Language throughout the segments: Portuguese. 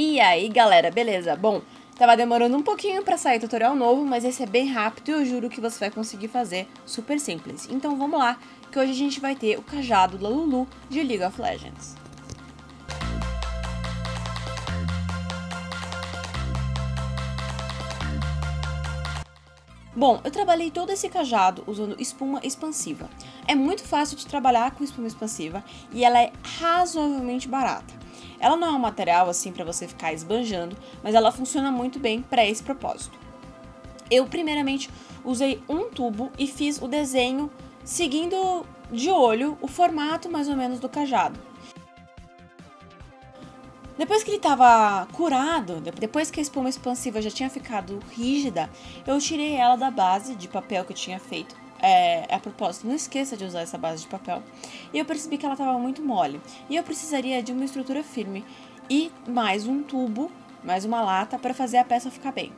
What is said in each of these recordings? E aí galera, beleza? Bom, tava demorando um pouquinho pra sair tutorial novo, mas esse é bem rápido e eu juro que você vai conseguir fazer super simples. Então vamos lá, que hoje a gente vai ter o Cajado da Lulu de League of Legends. Bom, eu trabalhei todo esse cajado usando espuma expansiva. É muito fácil de trabalhar com espuma expansiva e ela é razoavelmente barata. Ela não é um material assim para você ficar esbanjando, mas ela funciona muito bem para esse propósito. Eu primeiramente usei um tubo e fiz o desenho seguindo de olho o formato mais ou menos do cajado. Depois que ele estava curado, depois que a espuma expansiva já tinha ficado rígida, eu tirei ela da base de papel que eu tinha feito. A propósito, não esqueça de usar essa base de papel. E eu percebi que ela estava muito mole. E eu precisaria de uma estrutura firme e mais um tubo, mais uma lata, para fazer a peça ficar bem.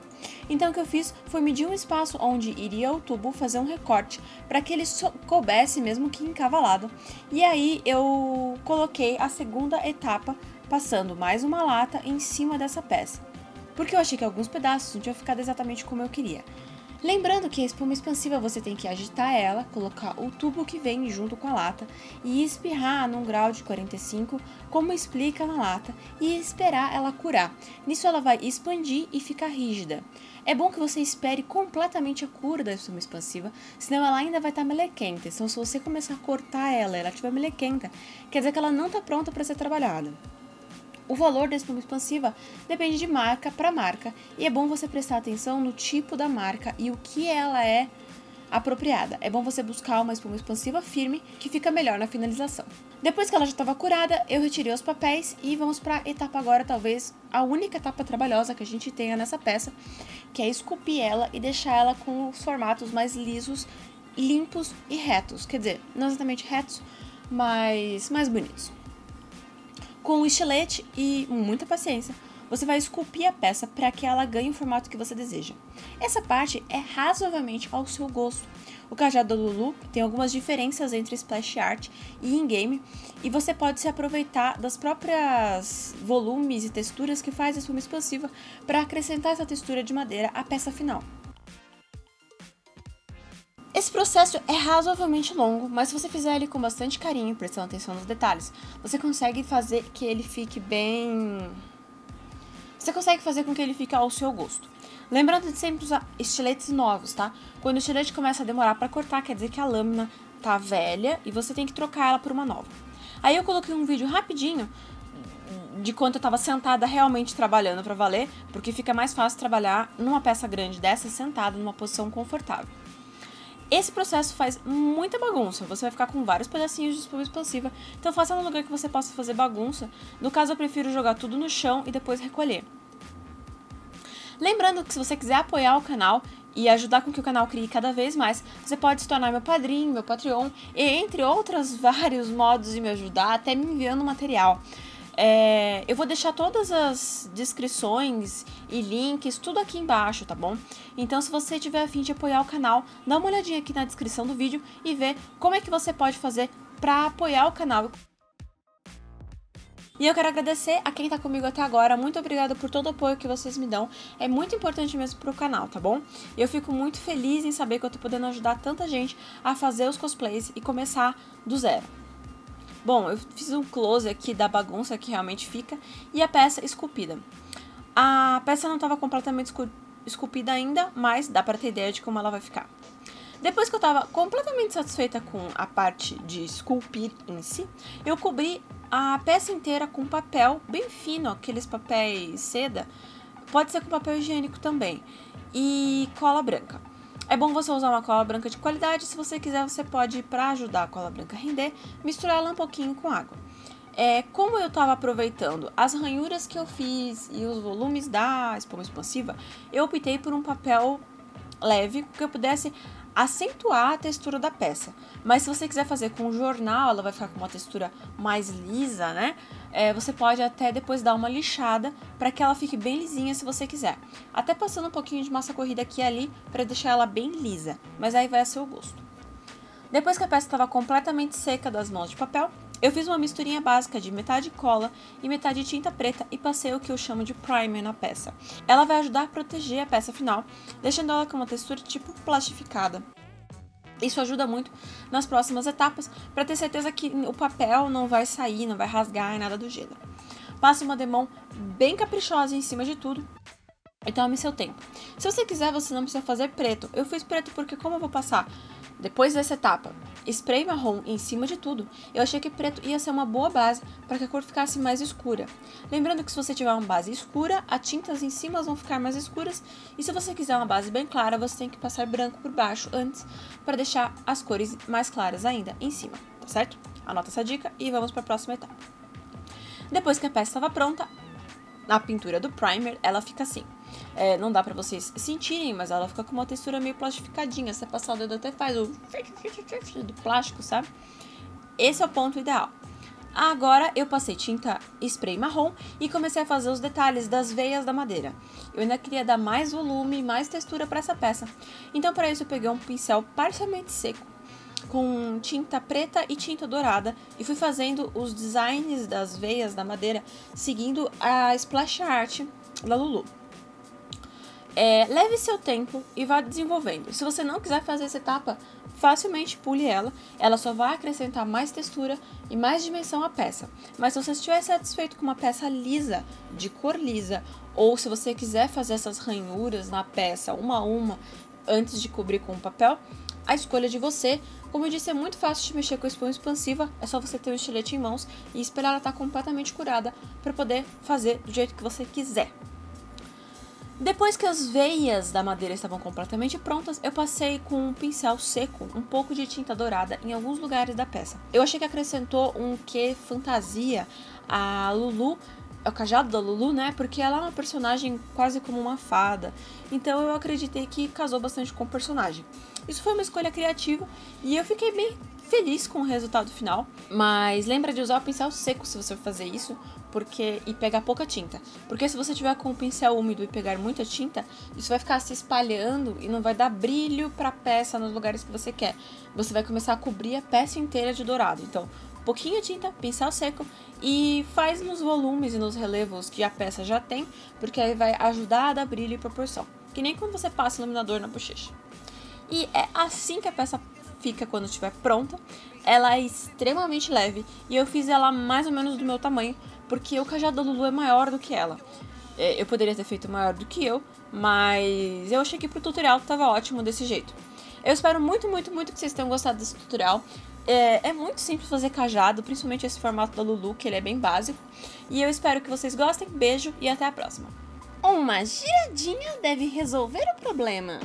Então o que eu fiz foi medir um espaço onde iria o tubo, fazer um recorte para que ele coubesse mesmo que encavalado. E aí eu coloquei a segunda etapa, passando mais uma lata em cima dessa peça, porque eu achei que alguns pedaços não tinham ficado exatamente como eu queria. Lembrando que a espuma expansiva você tem que agitar ela, colocar o tubo que vem junto com a lata e espirrar num grau de 45, como explica na lata, e esperar ela curar. Nisso ela vai expandir e ficar rígida. É bom que você espere completamente a cura da espuma expansiva, senão ela ainda vai estar melequenta. Então se você começar a cortar ela e ela estiver melequenta, quer dizer que ela não está pronta para ser trabalhada. O valor da espuma expansiva depende de marca para marca e é bom você prestar atenção no tipo da marca e o que ela é apropriada. É bom você buscar uma espuma expansiva firme que fica melhor na finalização. Depois que ela já estava curada, eu retirei os papéis e vamos para a etapa agora, talvez a única etapa trabalhosa que a gente tenha nessa peça, que é esculpir ela e deixar ela com os formatos mais lisos, limpos e retos. Quer dizer, não exatamente retos, mas mais bonitos. Com um estilete e muita paciência, você vai esculpir a peça para que ela ganhe o formato que você deseja. Essa parte é razoavelmente ao seu gosto. O Cajado Lulu tem algumas diferenças entre splash art e in-game, e você pode se aproveitar das próprias volumes e texturas que faz a espuma expansiva para acrescentar essa textura de madeira à peça final. Esse processo é razoavelmente longo, mas se você fizer ele com bastante carinho, prestando atenção nos detalhes, você consegue fazer que ele fique bem... Você consegue fazer com que ele fique ao seu gosto. Lembrando de sempre usar estiletes novos, tá? Quando o estilete começa a demorar para cortar, quer dizer que a lâmina tá velha e você tem que trocar ela por uma nova. Aí eu coloquei um vídeo rapidinho de quando eu tava sentada realmente trabalhando pra valer, porque fica mais fácil trabalhar numa peça grande dessa sentada numa posição confortável. Esse processo faz muita bagunça, você vai ficar com vários pedacinhos de espuma expansiva, então faça num lugar que você possa fazer bagunça. No caso, eu prefiro jogar tudo no chão e depois recolher. Lembrando que se você quiser apoiar o canal e ajudar com que o canal crie cada vez mais, você pode se tornar meu padrinho, meu Patreon, e entre outros vários modos de me ajudar, até me enviando material. Eu vou deixar todas as descrições e links, tudo aqui embaixo, tá bom? Então se você tiver a fim de apoiar o canal, dá uma olhadinha aqui na descrição do vídeo e vê como é que você pode fazer para apoiar o canal. E eu quero agradecer a quem tá comigo até agora, muito obrigada por todo o apoio que vocês me dão, é muito importante mesmo pro canal, tá bom? Eu fico muito feliz em saber que eu tô podendo ajudar tanta gente a fazer os cosplays e começar do zero. Bom, eu fiz um close aqui da bagunça que realmente fica e a peça esculpida. A peça não estava completamente esculpida ainda, mas dá para ter ideia de como ela vai ficar. Depois que eu estava completamente satisfeita com a parte de esculpir em si, eu cobri a peça inteira com papel bem fino, aqueles papéis seda, pode ser com papel higiênico também, e cola branca. É bom você usar uma cola branca de qualidade, se você quiser você pode, para ajudar a cola branca a render, misturar ela um pouquinho com água. Como eu estava aproveitando as ranhuras que eu fiz e os volumes da espuma expansiva, eu optei por um papel leve, que eu pudesse acentuar a textura da peça. Mas se você quiser fazer com jornal, ela vai ficar com uma textura mais lisa, né? Você pode até depois dar uma lixada para que ela fique bem lisinha se você quiser. Até passando um pouquinho de massa corrida aqui e ali para deixar ela bem lisa, mas aí vai a seu gosto. Depois que a peça estava completamente seca das mãos de papel, Eu fiz uma misturinha básica de metade cola e metade tinta preta e passei o que eu chamo de primer na peça. Ela vai ajudar a proteger a peça final, deixando ela com uma textura tipo plastificada. Isso ajuda muito nas próximas etapas, para ter certeza que o papel não vai sair, não vai rasgar, nada do gênero. Passe uma demão bem caprichosa em cima de tudo. Então tome seu tempo. Se você quiser, você não precisa fazer preto. Eu fiz preto porque, como eu vou passar depois dessa etapa spray marrom em cima de tudo, eu achei que preto ia ser uma boa base para que a cor ficasse mais escura. Lembrando que se você tiver uma base escura, as tintas em cima vão ficar mais escuras, e se você quiser uma base bem clara, você tem que passar branco por baixo antes para deixar as cores mais claras ainda em cima, tá certo? Anota essa dica e vamos para a próxima etapa. Depois que a peça estava pronta, a pintura do primer, ela fica assim. Não dá pra vocês sentirem, mas ela fica com uma textura meio plastificadinha. Se você passar o dedo até faz o do plástico, sabe? Esse é o ponto ideal. Agora eu passei tinta spray marrom e comecei a fazer os detalhes das veias da madeira. Eu ainda queria dar mais volume, mais textura pra essa peça. Então para isso eu peguei um pincel parcialmente seco, com tinta preta e tinta dourada, e fui fazendo os designs das veias da madeira seguindo a splash art da Lulu. Leve seu tempo e vá desenvolvendo. Se você não quiser fazer essa etapa, facilmente pule ela. Ela só vai acrescentar mais textura e mais dimensão à peça. Mas se você estiver satisfeito com uma peça lisa, de cor lisa, ou se você quiser fazer essas ranhuras na peça uma a uma antes de cobrir com o papel, a escolha de você. Como eu disse, é muito fácil de mexer com a espuma expansiva, é só você ter um estilete em mãos e esperar ela estar completamente curada para poder fazer do jeito que você quiser. Depois que as veias da madeira estavam completamente prontas, eu passei com um pincel seco um pouco de tinta dourada em alguns lugares da peça. Eu achei que acrescentou um quê fantasia a Lulu. É o cajado da Lulu, né? Porque ela é uma personagem quase como uma fada. Então eu acreditei que casou bastante com o personagem. Isso foi uma escolha criativa e eu fiquei bem feliz com o resultado final. Mas lembra de usar o pincel seco se você for fazer isso e pegar pouca tinta. Porque se você tiver com o pincel úmido e pegar muita tinta, isso vai ficar se espalhando e não vai dar brilho para a peça nos lugares que você quer. Você vai começar a cobrir a peça inteira de dourado. Então, pouquinho de tinta, pincel seco, e faz nos volumes e nos relevos que a peça já tem, porque aí vai ajudar a dar brilho e proporção, que nem quando você passa iluminador na bochecha. E é assim que a peça fica quando estiver pronta. Ela é extremamente leve e eu fiz ela mais ou menos do meu tamanho, porque o cajado da Lulu é maior do que ela. Eu poderia ter feito maior do que eu, mas eu achei que pro tutorial estava ótimo desse jeito. Eu espero muito, muito, muito que vocês tenham gostado desse tutorial. É muito simples fazer cajado, principalmente esse formato da Lulu, que ele é bem básico. E eu espero que vocês gostem. Beijo e até a próxima. Uma giradinha deve resolver o problema.